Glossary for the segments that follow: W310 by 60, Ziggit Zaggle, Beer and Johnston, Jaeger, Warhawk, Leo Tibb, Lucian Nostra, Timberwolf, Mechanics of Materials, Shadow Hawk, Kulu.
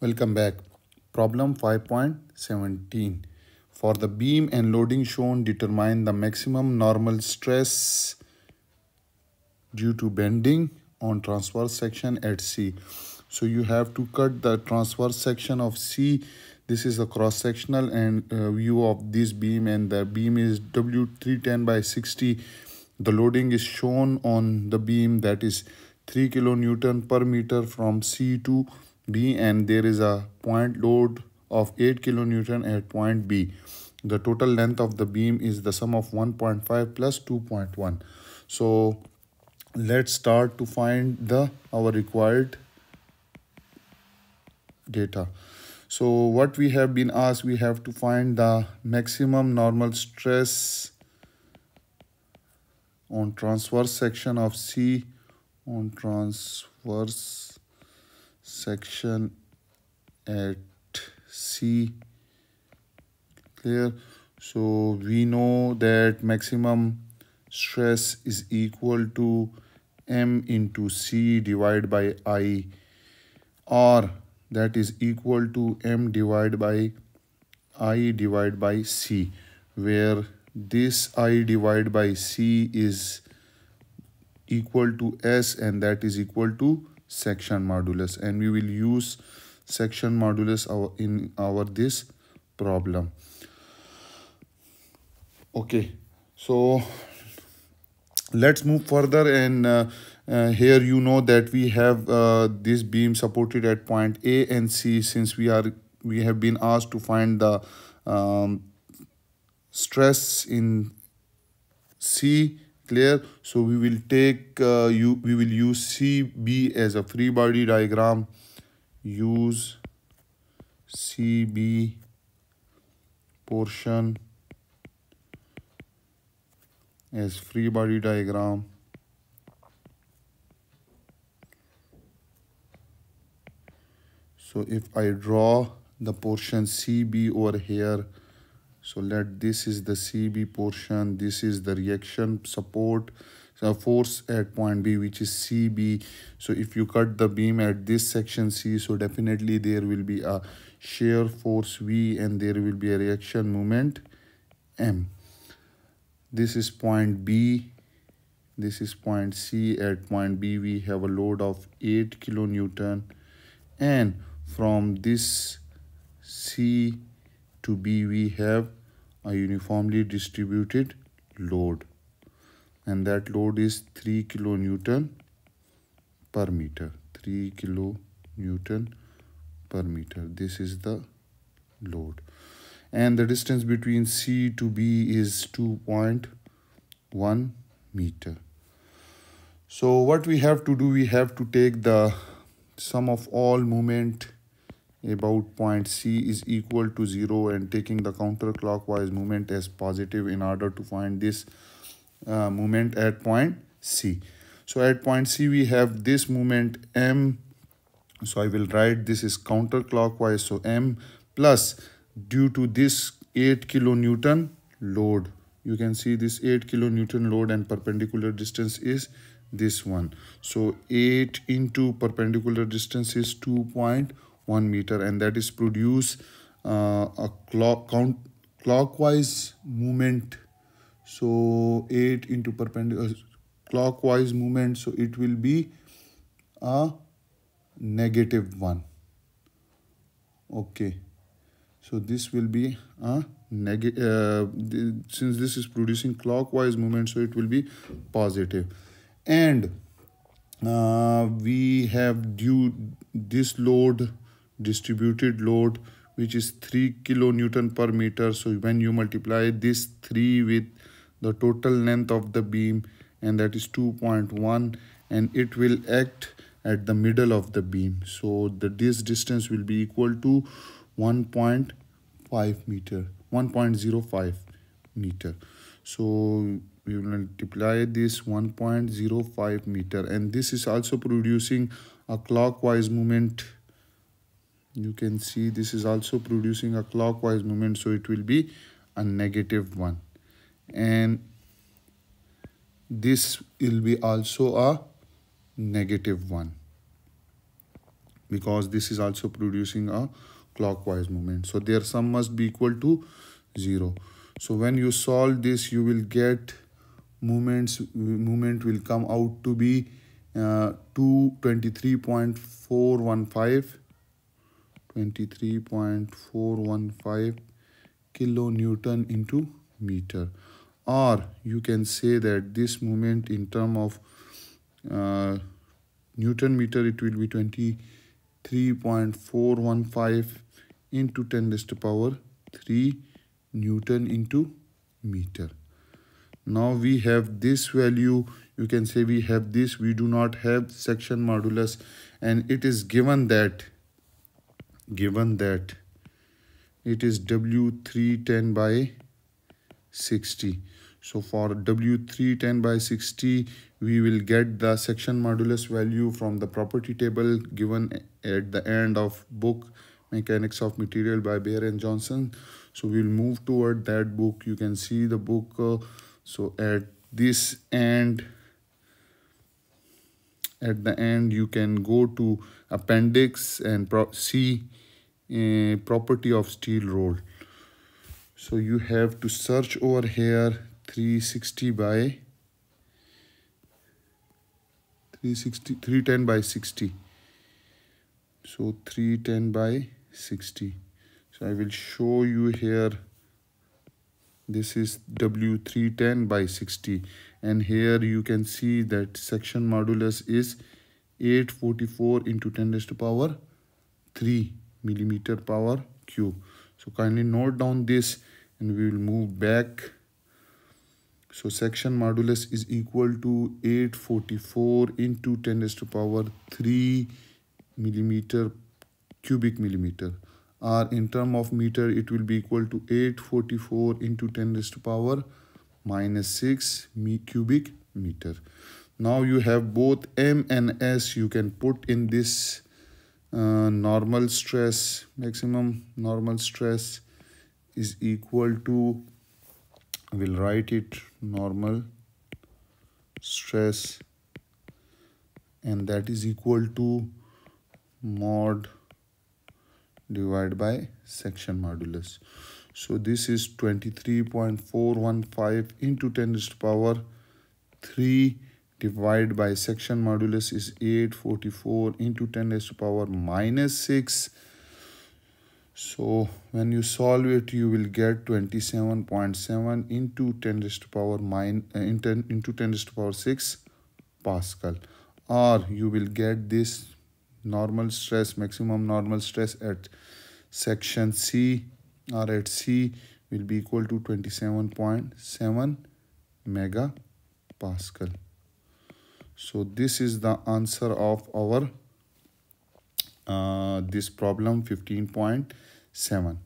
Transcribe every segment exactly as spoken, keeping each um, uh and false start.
Welcome back. Problem five point seventeen. For the beam and loading shown, determine the maximum normal stress due to bending on transverse section at C. So you have to cut the transverse section of C. This is the cross-sectional and uh, view of this beam, and the beam is W three ten by sixty. The loading is shown on the beam, that is three kilonewton per meter from C to B, and there is a point load of eight kilonewton at point B. The total length of the beam is the sum of one point five plus two point one. So let's start to find the our required data. So what we have been asked, we have to find the maximum normal stress on transverse section of C on transverse section at C. Clear? So we know that maximum stress is equal to M into C divided by I, or that is equal to M divided by I divided by C, where this I divided by C is equal to S, and that is equal to section modulus, and we will use section modulus our in our this problem. Okay, so let's move further, and uh, uh, here you know that we have uh, this beam supported at point A and C. Since we are we have been asked to find the um, stress in C. Clear? So we will take uh, you we will use C B as a free body diagram. Use C B portion as free body diagram. So if I draw the portion C B over here, so let this is the C B portion, this is the reaction support so force at point B, which is C B. So if you cut the beam at this section C, so definitely there will be a shear force V, and there will be a reaction moment M. This is point B, this is point C. At point B we have a load of eight kilonewton, and from this C to B we have a uniformly distributed load, and that load is three kilonewton per meter. three kilonewton per meter. This is the load, and the distance between C to B is two point one meter. So what we have to do, we have to take the sum of all moment about point C is equal to zero, and taking the counterclockwise moment as positive in order to find this uh, moment at point C. So at point C we have this moment M. So I will write this is counterclockwise. So M plus, due to this eight kilonewton load, you can see this eight kilonewton load, and perpendicular distance is this one. So eight into perpendicular distance is two point one meter, and that is produce uh, a clock count clockwise movement. So eight into perpendicular clockwise movement, so it will be a negative one. Okay, so this will be a negative uh, th since this is producing clockwise movement, so it will be positive. And uh, we have due this load distributed load, which is three kilonewton per meter. So when you multiply this three with the total length of the beam, and that is two point one, and it will act at the middle of the beam. So the this distance will be equal to one point five meter, one point zero five meter. So we will multiply this one point zero five meter, and this is also producing a clockwise movement. You can see this is also producing a clockwise movement, so it will be a negative one, and this will be also a negative one. because this is also producing a clockwise movement. So their sum must be equal to zero. So when you solve this, you will get movements movement will come out to be uh, two twenty-three point four one five kilonewton into meter, or you can say that this movement in term of uh, Newton meter, it will be twenty-three point four one five into ten raised to power three Newton into meter. Now we have this value, you can say we have this, we do not have section modulus, and it is given that given that it is W three ten by sixty. So for W three ten by sixty, we will get the section modulus value from the property table given at the end of book Mechanics of Material by Beer and Johnston. So we'll move toward that book. You can see the book. Uh, so at this end, at the end, you can go to appendix and pro see uh, property of steel roll. So you have to search over here three sixty by three sixty three ten by sixty. So three ten by sixty. So I will show you here, this is W three ten by sixty, and here you can see that section modulus is eight forty-four into ten raised to power three millimeter power cube. So kindly note down this and we will move back. So section modulus is equal to eight forty-four into ten raised to power three millimeter cubic millimeter, or in term of meter it will be equal to eight forty-four into ten raised to power minus six cubic meter. Now you have both M and S, you can put in this uh, normal stress, maximum normal stress is equal to, we'll write it normal stress, and that is equal to mod divided by section modulus. So this is twenty-three point four one five into ten raised to power three divided by section modulus is eight forty-four into ten raised to power minus six. So when you solve it, you will get twenty-seven point seven into ten raised to power minus into ten raised to power six Pascal, or you will get this normal stress, maximum normal stress at section C or at C will be equal to twenty-seven point seven mega Pascal. So this is the answer of our uh, this problem fifteen point seven.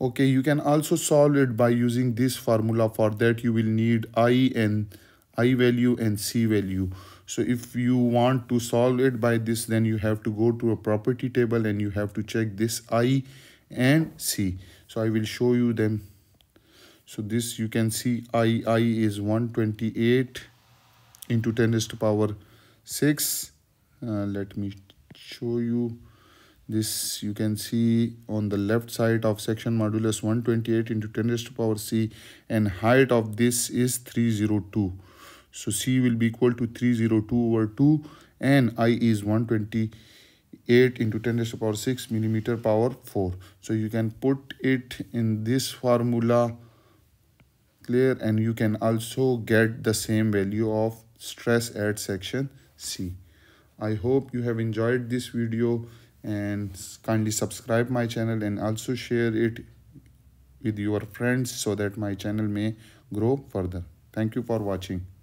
Okay, you can also solve it by using this formula. For that you will need I and I value and C value. So if you want to solve it by this, then you have to go to a property table and you have to check this I and C. So I will show you them. So this you can see I, I is one twenty-eight into ten raised to power six. Uh, let me show you this. You can see on the left side of section modulus one twenty-eight into ten raised to power C, and height of this is three hundred two. So C will be equal to three hundred two over two, and I is one twenty-eight into ten raised to power six millimeter power four. So you can put it in this formula, clear, and you can also get the same value of stress at section C. I hope you have enjoyed this video, and kindly subscribe my channel and also share it with your friends so that my channel may grow further. Thank you for watching.